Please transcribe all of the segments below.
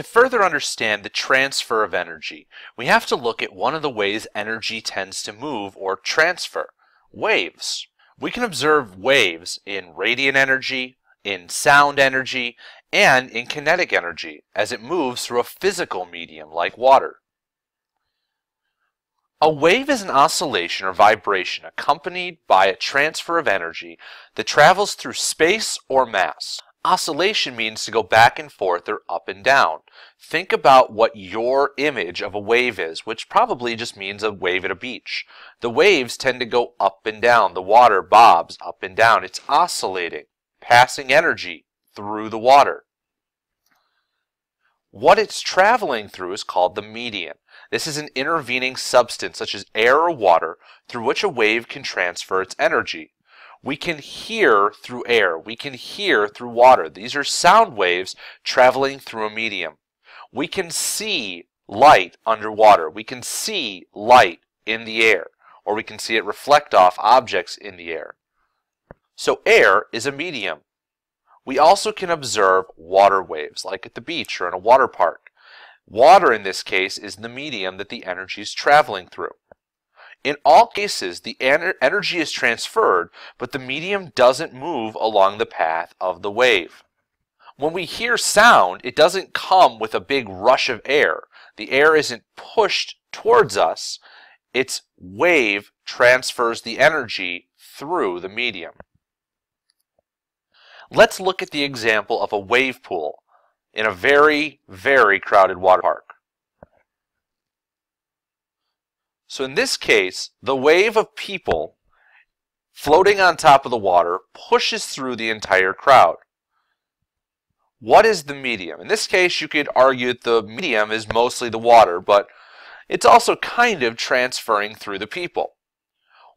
To further understand the transfer of energy, we have to look at one of the ways energy tends to move or transfer, waves. We can observe waves in radiant energy, in sound energy, and in kinetic energy as it moves through a physical medium like water. A wave is an oscillation or vibration accompanied by a transfer of energy that travels through space or mass. Oscillation means to go back and forth or up and down. Think about what your image of a wave is, which probably just means a wave at a beach. The waves tend to go up and down. The water bobs up and down. It's oscillating, passing energy through the water. What it's traveling through is called the median. This is an intervening substance, such as air or water, through which a wave can transfer its energy. We can hear through air. We can hear through water. These are sound waves traveling through a medium. We can see light underwater. We can see light in the air, or we can see it reflect off objects in the air. So air is a medium. We also can observe water waves, like at the beach or in a water park. Water, in this case, is the medium that the energy is traveling through. In all cases, the energy is transferred, but the medium doesn't move along the path of the wave. When we hear sound, it doesn't come with a big rush of air. The air isn't pushed towards us. Its wave transfers the energy through the medium. Let's look at the example of a wave pool in a very, very crowded water park. So in this case, the wave of people floating on top of the water pushes through the entire crowd. What is the medium? In this case, you could argue that the medium is mostly the water, but it's also kind of transferring through the people.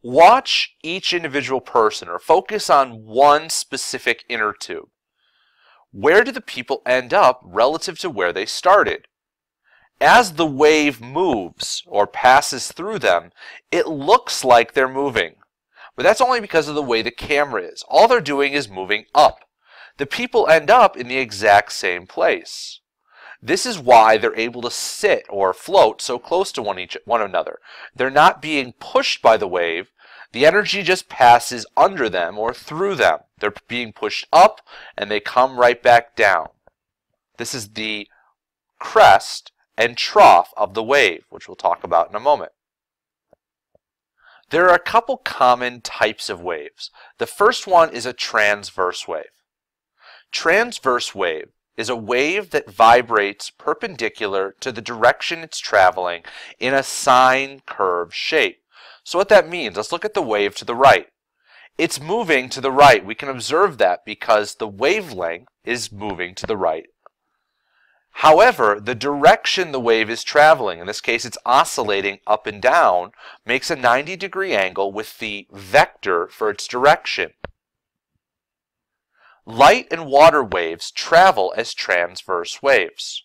Watch each individual person or focus on one specific inner tube. Where do the people end up relative to where they started? As the wave moves or passes through them, it looks like they're moving. But that's only because of the way the camera is. All they're doing is moving up. The people end up in the exact same place. This is why they're able to sit or float so close to one another. They're not being pushed by the wave. The energy just passes under them or through them. They're being pushed up and they come right back down. This is the crest and trough of the wave, which we'll talk about in a moment. There are a couple common types of waves. The first one is a transverse wave. Transverse wave is a wave that vibrates perpendicular to the direction it's traveling in a sine curve shape. So what that means, let's look at the wave to the right. It's moving to the right. We can observe that because the wavelength is moving to the right. However, the direction the wave is traveling, in this case it's oscillating up and down, makes a 90-degree angle with the vector for its direction. Light and water waves travel as transverse waves.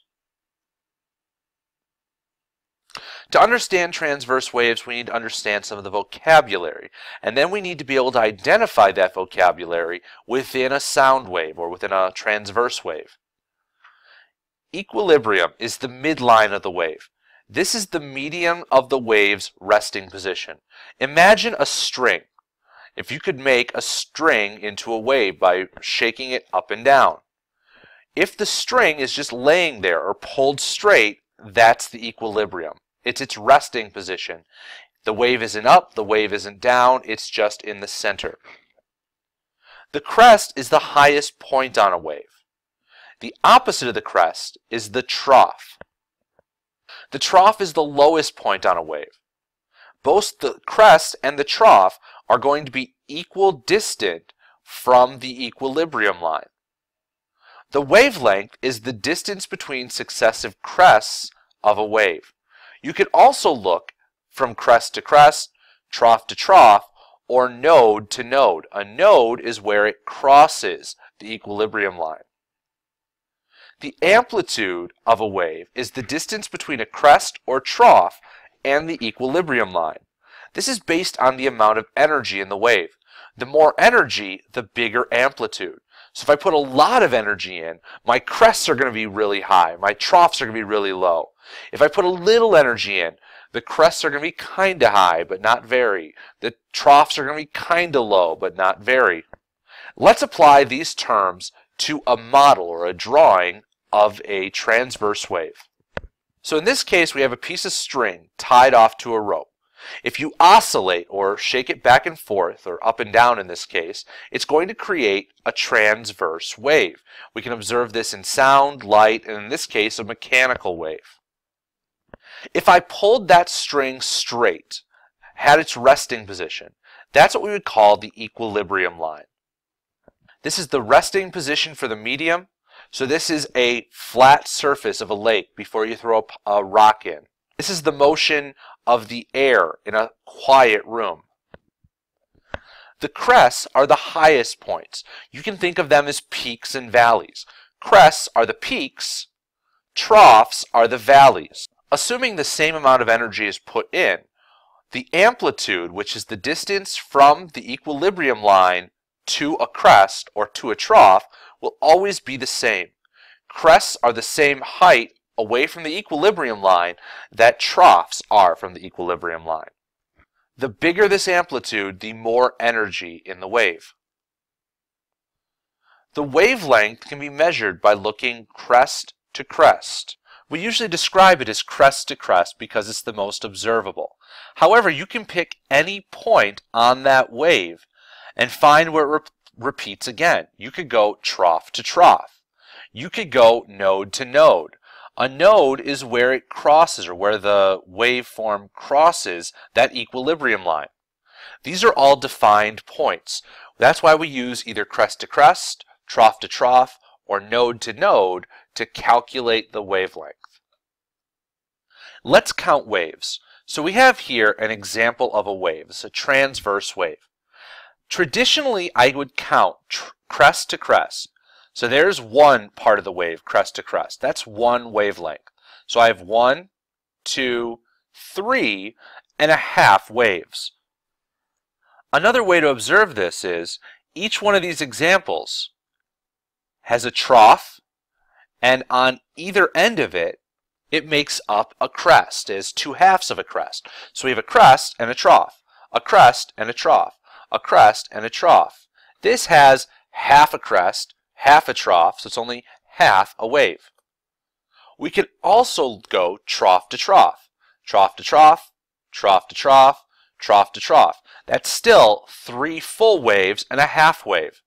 To understand transverse waves, we need to understand some of the vocabulary, and then we need to be able to identify that vocabulary within a sound wave or within a transverse wave. Equilibrium is the midline of the wave. This is the medium of the wave's resting position. Imagine a string. If you could make a string into a wave by shaking it up and down. If the string is just laying there or pulled straight, that's the equilibrium. It's its resting position. The wave isn't up, the wave isn't down, it's just in the center. The crest is the highest point on a wave. The opposite of the crest is the trough. The trough is the lowest point on a wave. Both the crest and the trough are going to be equal distant from the equilibrium line. The wavelength is the distance between successive crests of a wave. You can also look from crest to crest, trough to trough, or node to node. A node is where it crosses the equilibrium line. The amplitude of a wave is the distance between a crest or trough and the equilibrium line. This is based on the amount of energy in the wave. The more energy, the bigger amplitude. So if I put a lot of energy in, my crests are going to be really high. My troughs are going to be really low. If I put a little energy in, the crests are going to be kind of high, but not very. The troughs are going to be kind of low, but not very. Let's apply these terms to a model or a drawing of a transverse wave. So in this case, we have a piece of string tied off to a rope. If you oscillate or shake it back and forth, or up and down in this case, it's going to create a transverse wave. We can observe this in sound, light, and in this case, a mechanical wave. If I pulled that string straight, had its resting position, that's what we would call the equilibrium line. This is the resting position for the medium, so this is a flat surface of a lake before you throw a rock in. This is the motion of the air in a quiet room. The crests are the highest points. You can think of them as peaks and valleys. Crests are the peaks, troughs are the valleys. Assuming the same amount of energy is put in, the amplitude, which is the distance from the equilibrium line to a crest or to a trough, will always be the same. Crests are the same height away from the equilibrium line that troughs are from the equilibrium line. The bigger this amplitude, the more energy in the wave. The wavelength can be measured by looking crest to crest. We usually describe it as crest to crest because it's the most observable. However, you can pick any point on that wave and find where it repeats again. You could go trough to trough. You could go node to node. A node is where it crosses, or where the waveform crosses that equilibrium line. These are all defined points. That's why we use either crest to crest, trough to trough, or node to node to calculate the wavelength. Let's count waves. So we have here an example of a wave. It's a transverse wave. Traditionally, I would count crest to crest. So there's one part of the wave, crest to crest. That's one wavelength. So I have 1, 2, 3.5 waves. Another way to observe this is each one of these examples has a trough, and on either end of it, it makes up a crest, is 2 halves of a crest. So we have a crest and a trough, a crest and a trough, a crest and a trough. This has half a crest, half a trough, so it's only half a wave. We could also go trough to trough, trough to trough, trough to trough, trough to trough. That's still 3 full waves and a half wave.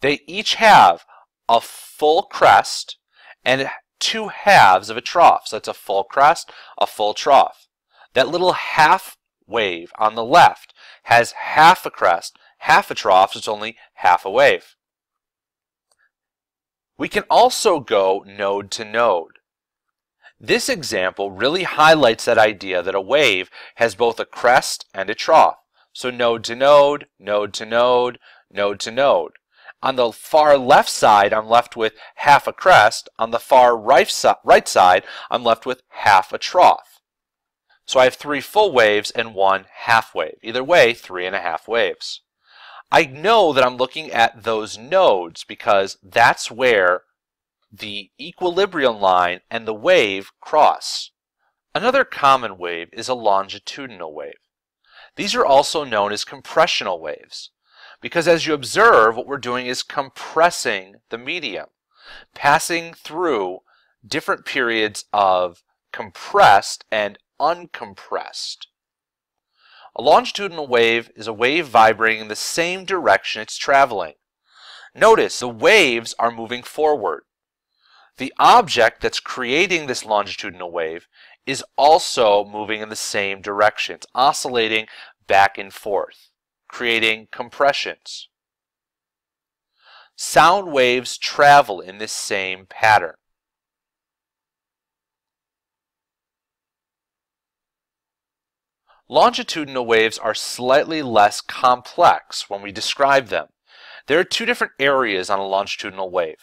They each have a full crest and 2 halves of a trough, so that's a full crest, a full trough. That little half wave on the left has half a crest, half a trough, so it's only half a wave. We can also go node to node. This example really highlights that idea that a wave has both a crest and a trough. So node to node, node to node, node to node. On the far left side, I'm left with half a crest. On the far right side, I'm left with half a trough. So I have 3 full waves and 1 half wave. Either way, 3.5 waves. I know that I'm looking at those nodes because that's where the equilibrium line and the wave cross. Another common wave is a longitudinal wave. These are also known as compressional waves because, as you observe, what we're doing is compressing the medium, passing through different periods of compressed and uncompressed. A longitudinal wave is a wave vibrating in the same direction it's traveling. Notice the waves are moving forward. The object that's creating this longitudinal wave is also moving in the same direction. It's oscillating back and forth, creating compressions. Sound waves travel in this same pattern. Longitudinal waves are slightly less complex when we describe them. There are 2 different areas on a longitudinal wave.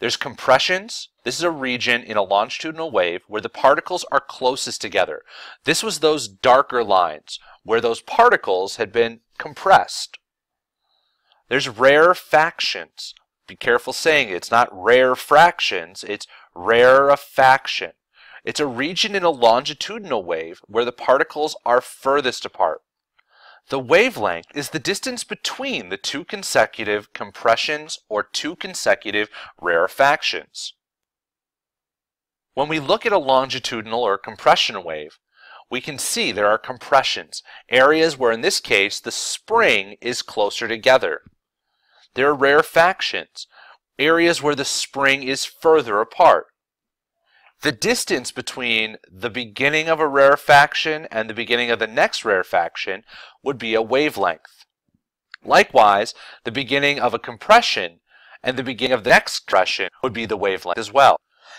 There's compressions. This is a region in a longitudinal wave where the particles are closest together. This was those darker lines where those particles had been compressed. There's rarefactions, Be careful saying it. It's not rarefractions, it's rarefaction. It's a region in a longitudinal wave where the particles are furthest apart. The wavelength is the distance between the two consecutive compressions or two consecutive rarefactions. When we look at a longitudinal or compression wave, we can see there are compressions, areas where in this case the spring is closer together. There are rarefactions, areas where the spring is further apart. The distance between the beginning of a rarefaction and the beginning of the next rarefaction would be a wavelength. Likewise, the beginning of a compression and the beginning of the next compression would be the wavelength as well.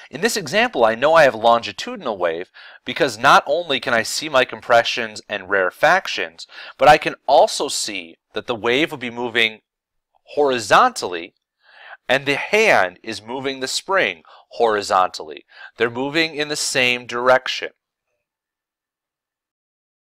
In this example, I know I have a longitudinal wave because not only can I see my compressions and rarefactions, but I can also see that the wave will be moving horizontally and the hand is moving the spring horizontally. They're moving in the same direction.